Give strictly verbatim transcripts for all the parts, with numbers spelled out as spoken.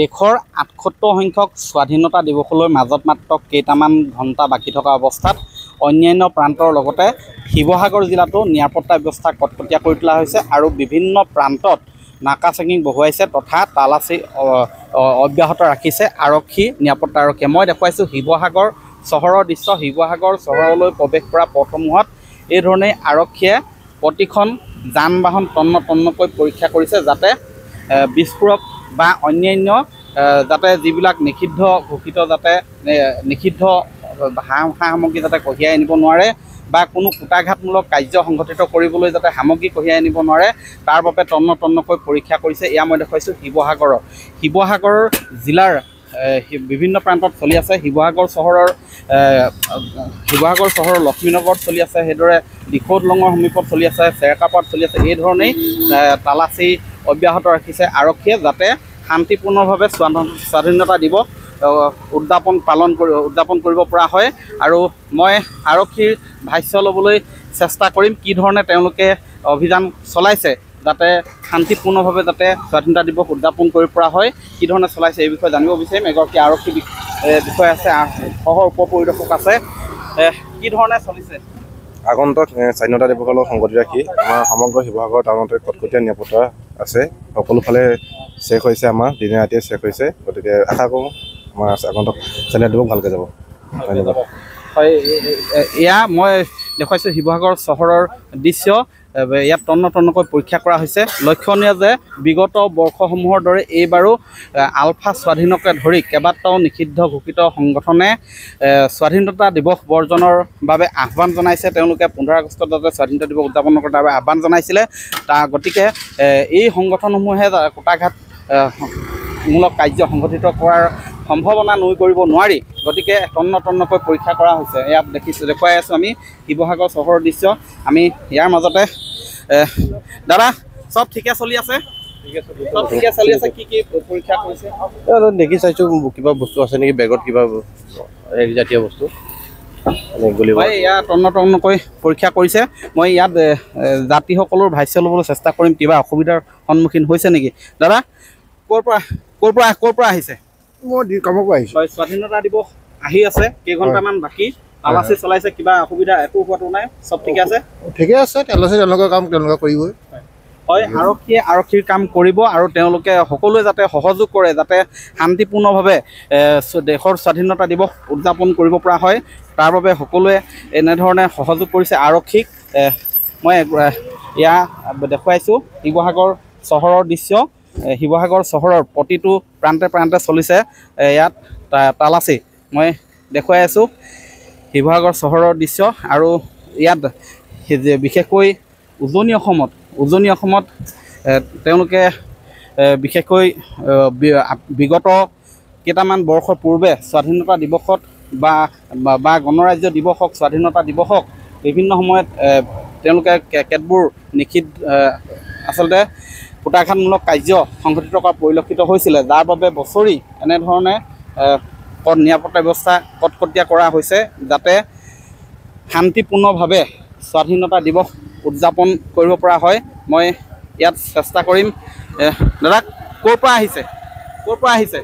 দেশৰ আঠসত্তৰ সংখ্যক স্বাধীনতা দিৱসলৈ মাজত মাত্ৰ কেইটামান ঘণ্টা বাকী থকা অৱস্থাত অন্যান্য প্ৰান্তৰ লগতে শিৱসাগৰ জিলাতো নিৰাপত্তা ব্যৱস্থা কটকটীয়া কৰি তোলা হৈছে আৰু বিভিন্ন প্ৰান্তত নাকা চেকিং বহুৱাইছে তথা তালাচী অব্যাহত ৰাখিছে আৰক্ষী নিৰাপত্তা আৰক্ষীয়ে। মই দেখুৱাইছোঁ শিৱসাগৰ চহৰৰ দৃশ্য। শিৱসাগৰ চহৰলৈ প্ৰৱেশ কৰা পথসমূহত এই ধৰণে আৰক্ষীয়ে প্ৰতিখন যান বাহন তন্ন তন্নকৈ পৰীক্ষা কৰিছে যাতে বিস্ফোৰক বা অন্যান্য যাতে যিবিলাক নিষিদ্ধ ঘোষিত যাতে নিষিদ্ধ সা সামগ্ৰী যাতে কঢ়িয়াই আনিব নোৱাৰে বা কোনো কুটাঘাতমূলক কাৰ্য সংঘটিত কৰিবলৈ যাতে সামগ্ৰী কঢ়িয়াই আনিব নোৱাৰে তাৰ বাবে তন্ন তন্নকৈ পৰীক্ষা কৰিছে। এয়া মই দেখুৱাইছোঁ শিৱসাগৰৰ শিৱসাগৰ জিলাৰ বিভিন্ন প্ৰান্তত চলি আছে। শিৱসাগৰ চহৰৰ শিৱসাগৰ চহৰৰ লক্ষ্মীনগৰত চলি আছে, সেইদৰে দিখৌদলঙৰ সমীপত চলি আছে, চেৰকাপাত চলি আছে। এই ধৰণেই তালাচী অব্যাহত ৰাখিছে আৰক্ষীয়ে যাতে শান্তিপূৰ্ণভাৱে স্বাধীনতা দিৱস উদযাপন পালন কৰি উদযাপন কৰিব পৰা হয়। আৰু মই আৰক্ষীৰ ভাষ্য ল'বলৈ চেষ্টা কৰিম কি ধৰণে তেওঁলোকে অভিযান চলাইছে যাতে শান্তিপূৰ্ণভাৱে যাতে স্বাধীনতা দিৱস উদযাপন কৰিব পৰা হয়। কি ধৰণে চলাইছে এই বিষয়ে জানিব বিচাৰিম। এগৰাকী আৰক্ষী বিষয়া আছে, সহ উপ পৰিদৰ্শক আছে, কি ধৰণে চলিছে? আগন্তুক স্বাধীনতা দিৱসলৈ সংগতি ৰাখি আমাৰ সমগ্ৰ শিৱসাগৰ টাউনতে কটকটীয়া নিৰাপত্তা আছে। সকলোফালে চেক হৈছে, আমাৰ দিনে ৰাতিয়ে চেক হৈছে। গতিকে আশা কৰোঁ আমাৰ আগন্তুক স্বাধীনতা দিৱস ভালকৈ যাব। ধন্যবাদ। হয়, এয়া মই দেখুৱাইছোঁ শিৱসাগৰ চহৰৰ দৃশ্য। ইয়াত তন্ন তন্নকৈ পৰীক্ষা কৰা হৈছে। লক্ষণীয় যে বিগত বৰ্ষসমূহৰ দৰে এইবাৰো আলফা স্বাধীনকে ধৰি কেইবাটাও নিষিদ্ধ ঘোষিত সংগঠনে স্বাধীনতা দিৱস বৰ্জনৰ বাবে আহ্বান জনাইছে। তেওঁলোকে পোন্ধৰ আগষ্টত যাতে স্বাধীনতা দিৱস উদযাপন কৰাৰ বাবে আহ্বান জনাইছিলে। তাৰ গতিকে এই সংগঠনসমূহে কুটাঘাতমূলক কাৰ্য সংঘটিত কৰাৰ সম্ভাৱনা নুই কৰিব নোৱাৰি, গতিকে তন্ন তন্নকৈ পৰীক্ষা কৰা হৈছে। ইয়াত দেখিছোঁ, দেখুৱাই আছোঁ আমি শিৱসাগৰ চহৰৰ দৃশ্য। আমি ইয়াৰ মাজতে দাদা, চব ঠিকে চলি আছে? চব ঠিকে চলি আছে। কি কি পৰীক্ষা কৰিছে দেখি চাইছোঁ? কিবা বস্তু আছে নেকি বেগত, কিবা জাতীয় বস্তু? এয়া তন্ন তন্নকৈ পৰীক্ষা কৰিছে। মই ইয়াত যাত্ৰীসকলৰ ভাষ্য ল'বলৈ চেষ্টা কৰিম। কিবা অসুবিধাৰ সন্মুখীন হৈছে নেকি? দাদা, ক'ৰ পৰা ক'ৰ পৰা ক'ৰ পৰা আহিছে? মই কামৰ পৰা আহিছোঁ। স্বাধীনতা দিৱস আহি আছে, কেইঘণ্টামান বাকী। তালাচী চলাইছে, কিবা অসুবিধা একো হোৱাটো নাই? চব ঠিকে আছে? ঠিকে আছে। তালাচী তেওঁলোকৰ কাম তেওঁলোকে কৰিবই। হয়, আৰক্ষীয়ে আৰক্ষীৰ কাম কৰিব আৰু তেওঁলোকে সকলোৱে যাতে সহযোগ কৰে যাতে শান্তিপূৰ্ণভাৱে দেশৰ স্বাধীনতা দিৱস উদযাপন কৰিব পৰা হয় তাৰ বাবে সকলোৱে এনেধৰণে সহযোগ কৰিছে আৰক্ষীক। মই এয়া দেখুৱাইছোঁ শিৱসাগৰ চহৰৰ দৃশ্য। শিৱসাগৰ চহৰৰ প্ৰতিটো প্ৰান্তে প্ৰান্তে চলিছে ইয়াত তালাচী। মই দেখুৱাই আছোঁ শিৱসাগৰ চহৰৰ দৃশ্য। আৰু ইয়াত বিশেষকৈ উজনি অসমত উজনি অসমত তেওঁলোকে বিশেষকৈ বিগত কেইটামান বৰ্ষৰ পূৰ্বে স্বাধীনতা দিৱসত বা বা গণৰাজ্য দিৱসক স্বাধীনতা দিৱসক বিভিন্ন সময়ত তেওঁলোকে কেতবোৰ নিষিদ্ধ আচলতে কুটাঘাতমূলক কাৰ্য সংঘটিত কৰা পৰিলক্ষিত হৈছিলে, যাৰ বাবে বছৰি এনেধৰণে নিৰাপত্তা ব্যৱস্থা কটকটীয়া কৰা হৈছে যাতে শান্তিপূৰ্ণভাৱে স্বাধীনতা দিৱস উদযাপন কৰিব পৰা হয়। মই ইয়াত চেষ্টা কৰিম। দাদা, ক'ৰ পৰা আহিছে? ক'ৰ পৰা আহিছে?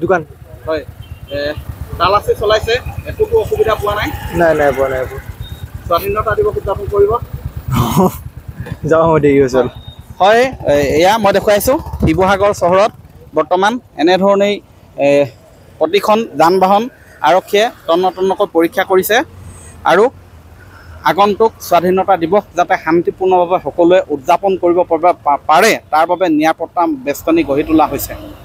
দোকান। হয়, তালাচী চলাইছে, একোতো অসুবিধা পোৱা নাই? নাই নাই পোৱা নাই। স্বাধীনতা দিৱস উদযাপন কৰিব যাওঁ দেৰি হৈছে। হয়, এয়া মই দেখুৱাইছোঁ শিৱসাগৰ চহৰত বৰ্তমান এনেধৰণেই প্ৰতিখন যান বাহন আৰক্ষীয়ে তন্ন তন্নকৈ পৰীক্ষা কৰিছে আৰু আগন্তুক স্বাধীনতা দিৱস যাতে শান্তিপূৰ্ণভাৱে সকলোৱে উদযাপন কৰিব পাৰে তাৰ বাবে নিৰাপত্তা বেষ্টনী গঢ়ি তোলা হৈছে।